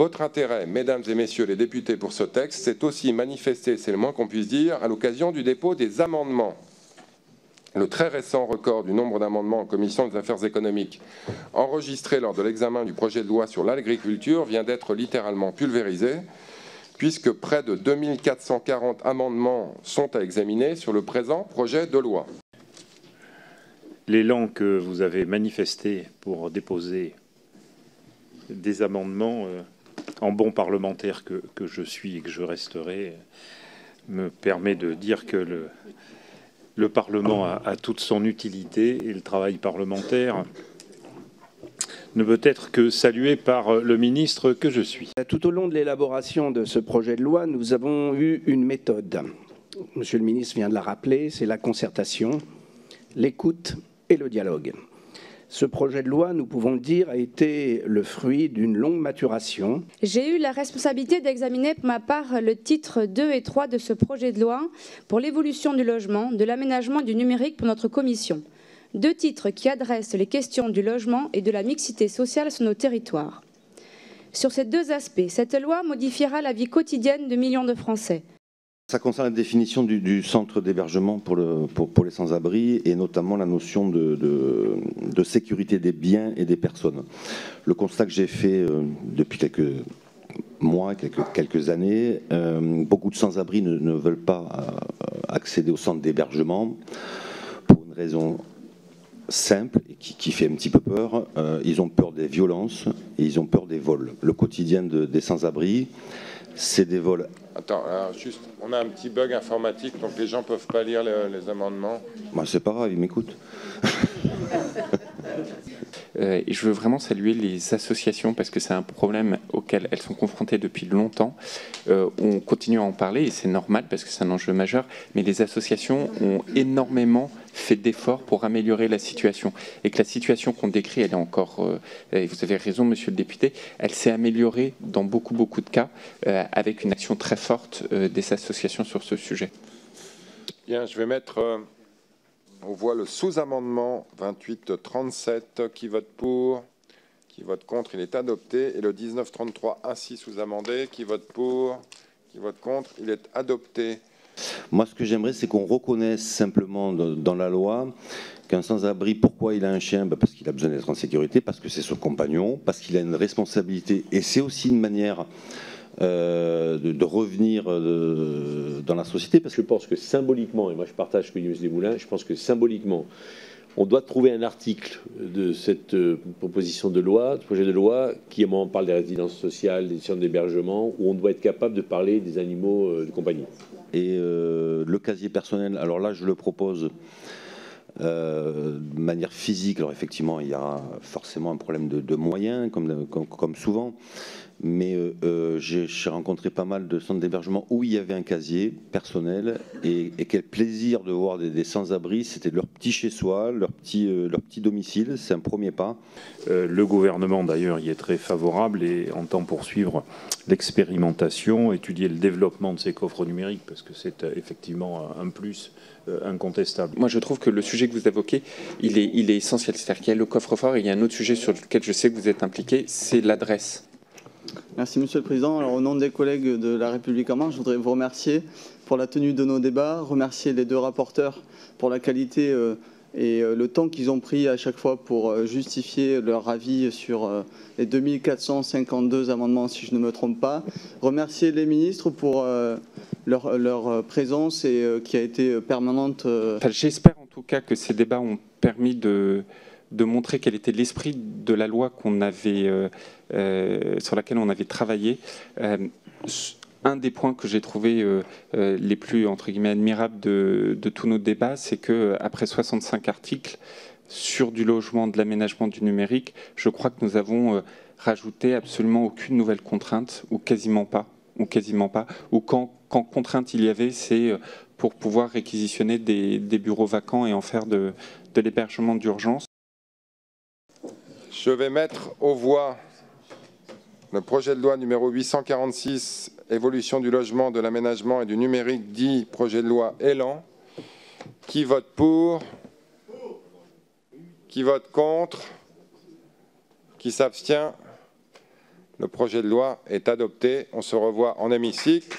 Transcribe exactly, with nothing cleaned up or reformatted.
Votre intérêt, mesdames et messieurs les députés, pour ce texte, s'est aussi manifesté, c'est le moins qu'on puisse dire, à l'occasion du dépôt des amendements. Le très récent record du nombre d'amendements en commission des affaires économiques enregistré lors de l'examen du projet de loi sur l'agriculture vient d'être littéralement pulvérisé, puisque près de deux mille quatre cent quarante amendements sont à examiner sur le présent projet de loi. L'élan que vous avez manifesté pour déposer des amendements, euh, en bon parlementaire que, que je suis et que je resterai, me permet de dire que le... Le Parlement a, a toute son utilité et le travail parlementaire ne peut être que salué par le ministre que je suis. Tout au long de l'élaboration de ce projet de loi, nous avons eu une méthode. Monsieur le ministre vient de la rappeler, c'est la concertation, l'écoute et le dialogue. Ce projet de loi, nous pouvons le dire, a été le fruit d'une longue maturation. J'ai eu la responsabilité d'examiner pour ma part le titre deux et trois de ce projet de loi pour l'évolution du logement, de l'aménagement et du numérique pour notre commission. Deux titres qui adressent les questions du logement et de la mixité sociale sur nos territoires. Sur ces deux aspects, cette loi modifiera la vie quotidienne de millions de Français. Ça concerne la définition du, du centre d'hébergement pour, le, pour, pour les sans-abri et notamment la notion de, de, de sécurité des biens et des personnes. Le constat que j'ai fait euh, depuis quelques mois, quelques, quelques années, euh, beaucoup de sans-abri ne, ne veulent pas accéder au centre d'hébergement pour une raison simple et qui, qui fait un petit peu peur. Euh, ils ont peur des violences et ils ont peur des vols. Le quotidien de, des sans-abri, c'est des vols. Attends, alors juste, on a un petit bug informatique, donc les gens ne peuvent pas lire les, les amendements. Bah, c'est pas grave, ils m'écoutent. euh, je veux vraiment saluer les associations, parce que c'est un problème auquel elles sont confrontées depuis longtemps. Euh, on continue à en parler, et c'est normal, parce que c'est un enjeu majeur, mais les associations ont énormément fait d'efforts pour améliorer la situation. Et que la situation qu'on décrit, elle est encore, euh, et vous avez raison, monsieur le député, elle s'est améliorée dans beaucoup, beaucoup de cas, euh, avec une action très forte euh, des associations sur ce sujet. Bien, je vais mettre, euh, on voit le sous-amendement vingt-huit trente-sept, qui vote pour, qui vote contre, il est adopté, et le dix-neuf trente-trois ainsi sous-amendé, qui vote pour, qui vote contre, il est adopté. Moi, ce que j'aimerais, c'est qu'on reconnaisse simplement dans la loi qu'un sans-abri, pourquoi il a un chien? Ben parce qu'il a besoin d'être en sécurité, parce que c'est son compagnon, parce qu'il a une responsabilité. Et c'est aussi une manière euh, de, de revenir de, dans la société. Parce que je pense que symboliquement, et moi je partage ce que dit M. Démoulin, je pense que symboliquement, on doit trouver un article de cette proposition de loi, de projet de loi, qui à un moment parle des résidences sociales, des centres d'hébergement, où on doit être capable de parler des animaux de compagnie. Et euh, le casier personnel, alors là je le propose euh, de manière physique, alors effectivement il y aura forcément un problème de, de moyens comme, comme, comme souvent, mais euh, j'ai rencontré pas mal de centres d'hébergement où il y avait un casier personnel et, et quel plaisir de voir des, des sans-abri, c'était leur petit chez-soi, leur petit, euh, leur petit domicile, c'est un premier pas. Euh, le gouvernement d'ailleurs y est très favorable et entend poursuivre l'expérimentation, étudier le développement de ces coffres numériques, parce que c'est effectivement un plus incontestable. Moi, je trouve que le sujet que vous évoquez, il est, il est essentiel. C'est-à-dire qu'il y a le coffre-fort et il y a un autre sujet sur lequel je sais que vous êtes impliqué, c'est l'adresse. Merci, Monsieur le Président. Alors, au nom des collègues de La République En Marche, je voudrais vous remercier pour la tenue de nos débats, remercier les deux rapporteurs pour la qualité euh, et le temps qu'ils ont pris à chaque fois pour justifier leur avis sur les deux mille quatre cent cinquante-deux amendements, si je ne me trompe pas. Remercier les ministres pour leur, leur présence et qui a été permanente. Enfin, j'espère en tout cas que ces débats ont permis de, de montrer quel était l'esprit de la loi qu'on avait, euh, euh, sur laquelle on avait travaillé. Euh, Un des points que j'ai trouvé euh, euh, les plus entre guillemets admirables de, de tous nos débats, c'est que après soixante-cinq articles sur du logement, de l'aménagement, du numérique, je crois que nous avons euh, rajouté absolument aucune nouvelle contrainte, ou quasiment pas, ou quasiment pas, ou quand, quand contrainte il y avait, c'est pour pouvoir réquisitionner des, des bureaux vacants et en faire de, de l'hébergement d'urgence. Je vais mettre aux voix le projet de loi numéro huit cent quarante-six, évolution du logement, de l'aménagement et du numérique, dit projet de loi Élan. Qui vote pour? Qui vote contre? Qui s'abstient? Le projet de loi est adopté. On se revoit en hémicycle.